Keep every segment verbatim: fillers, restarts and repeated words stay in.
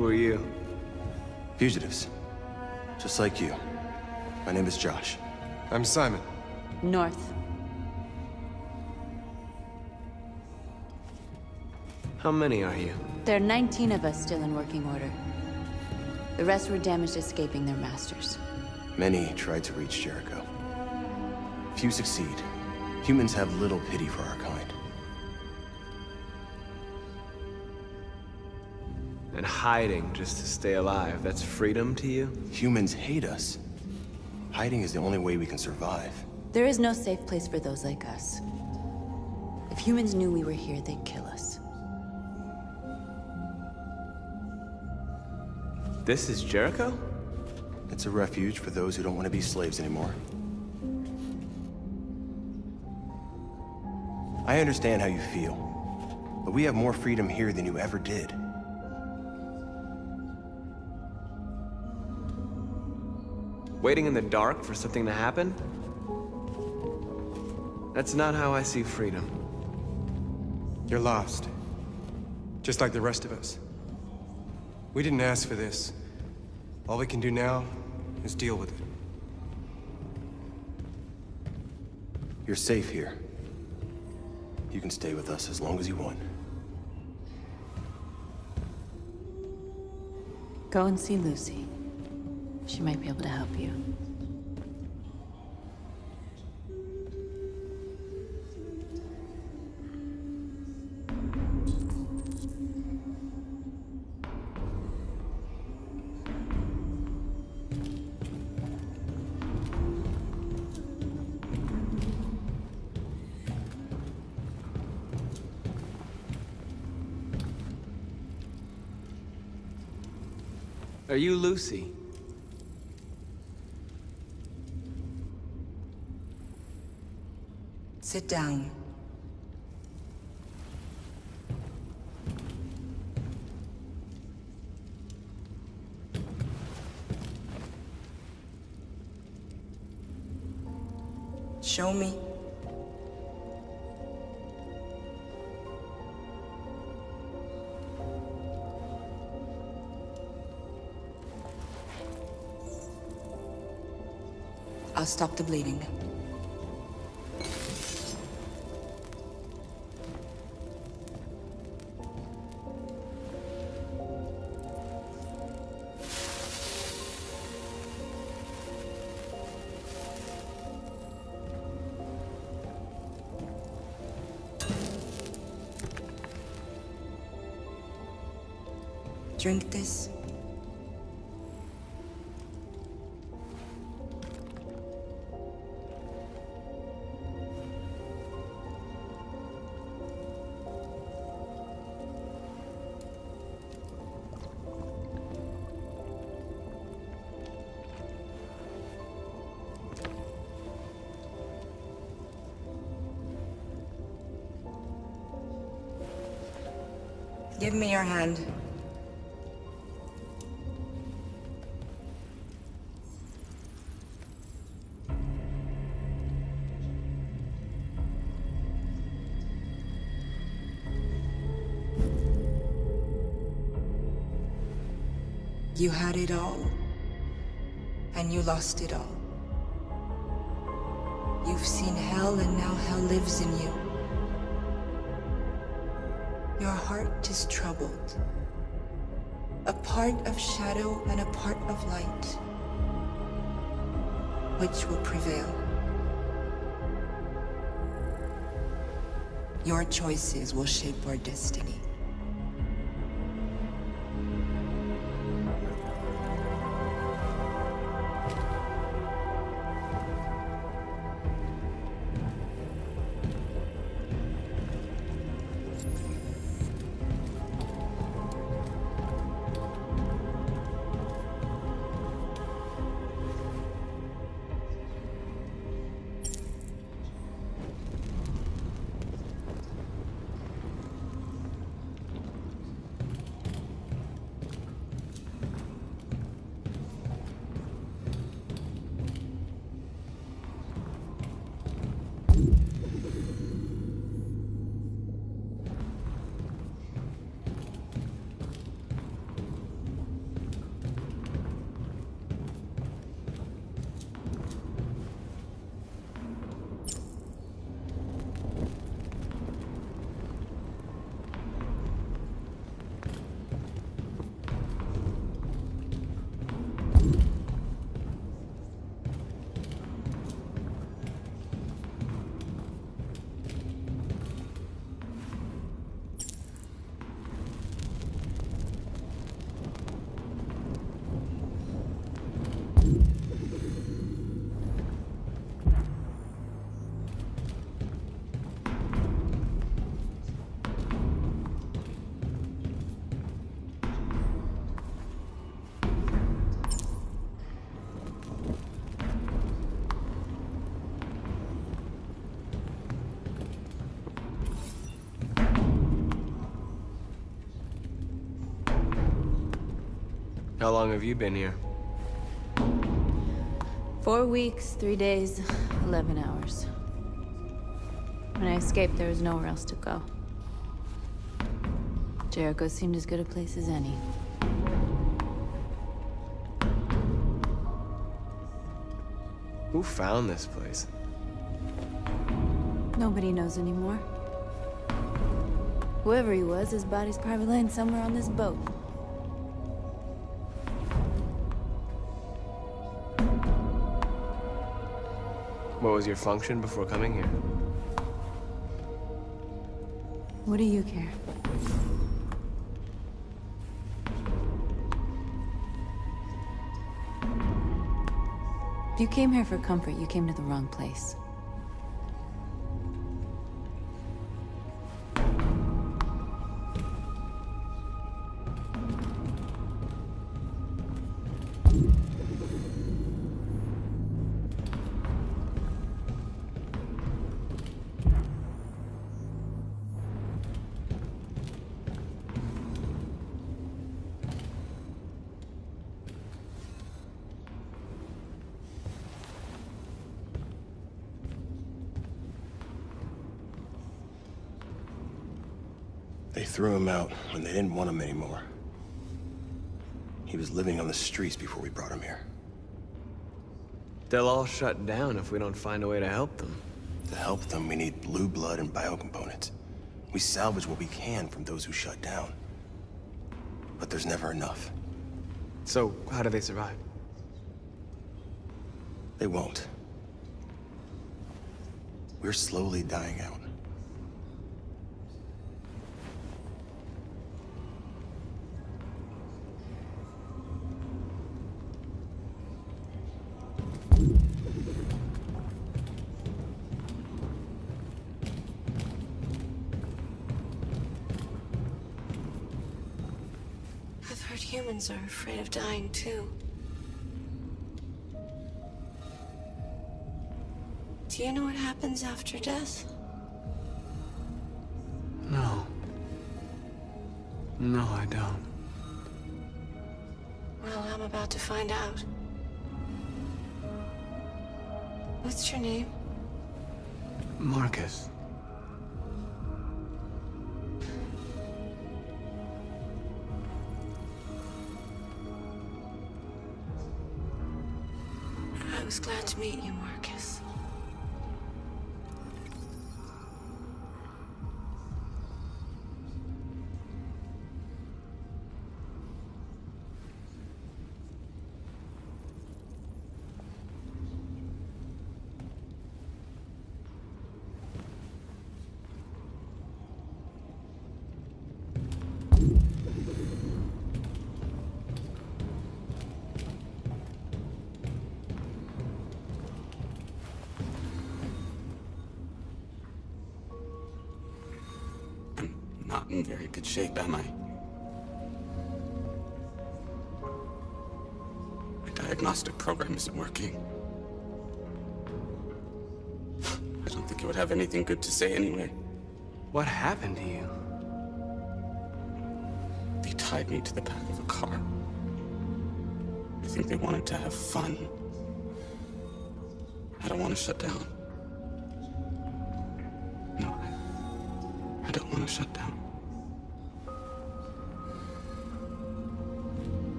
Who are you? Fugitives. Just like you. My name is Josh. I'm Simon. North. How many are you? There are nineteen of us still in working order. The rest were damaged escaping their masters. Many tried to reach Jericho. Few succeed. Humans have little pity for our kind. And hiding just to stay alive, that's freedom to you? Humans hate us. Hiding is the only way we can survive. There is no safe place for those like us. If humans knew we were here, they'd kill us. This is Jericho? It's a refuge for those who don't want to be slaves anymore. I understand how you feel, but we have more freedom here than you ever did. Waiting in the dark for something to happen? That's not how I see freedom. You're lost. Just like the rest of us. We didn't ask for this. All we can do now is deal with it. You're safe here. You can stay with us as long as you want. Go and see Lucy. She might be able to help you. Are you Lucy? Sit down. Show me. I'll stop the bleeding. Drink this. Give me your hand. You had it all, and you lost it all. You've seen hell, and now hell lives in you. Your heart is troubled. A part of shadow and a part of light. Which will prevail? Your choices will shape our destiny. How long have you been here? Four weeks, three days, eleven hours. When I escaped, there was nowhere else to go. Jericho seemed as good a place as any. Who found this place? Nobody knows anymore. Whoever he was, his body's probably laying somewhere on this boat. What was your function before coming here? What do you care? If you came here for comfort, you came to the wrong place. They threw him out when they didn't want him anymore. He was living on the streets before we brought him here. They'll all shut down if we don't find a way to help them. To help them, we need blue blood and biocomponents. We salvage what we can from those who shut down. But there's never enough. So, how do they survive? They won't. We're slowly dying out. Humans are afraid of dying too. Do you know what happens after death? No. No, I don't. Well, I'm about to find out. What's your name? Marcus. I was glad to meet you, Marcus. In very good shape, am I? My diagnostic program isn't working. I don't think you would have anything good to say anyway. What happened to you? They tied me to the back of a car. I think they wanted to have fun. I don't want to shut down. No, I, I don't want to shut down.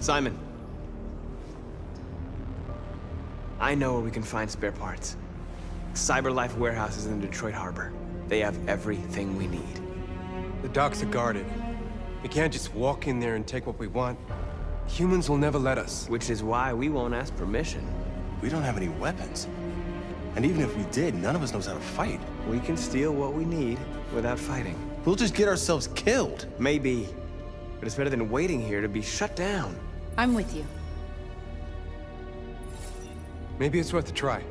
Simon, I know where we can find spare parts. Cyberlife warehouse is in Detroit Harbor. They have everything we need. The docks are guarded. We can't just walk in there and take what we want. Humans will never let us. Which is why we won't ask permission. We don't have any weapons. And even if we did, none of us knows how to fight. We can steal what we need without fighting. We'll just get ourselves killed. Maybe. But it's better than waiting here to be shut down. I'm with you. Maybe it's worth a try.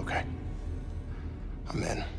Okay. I'm in.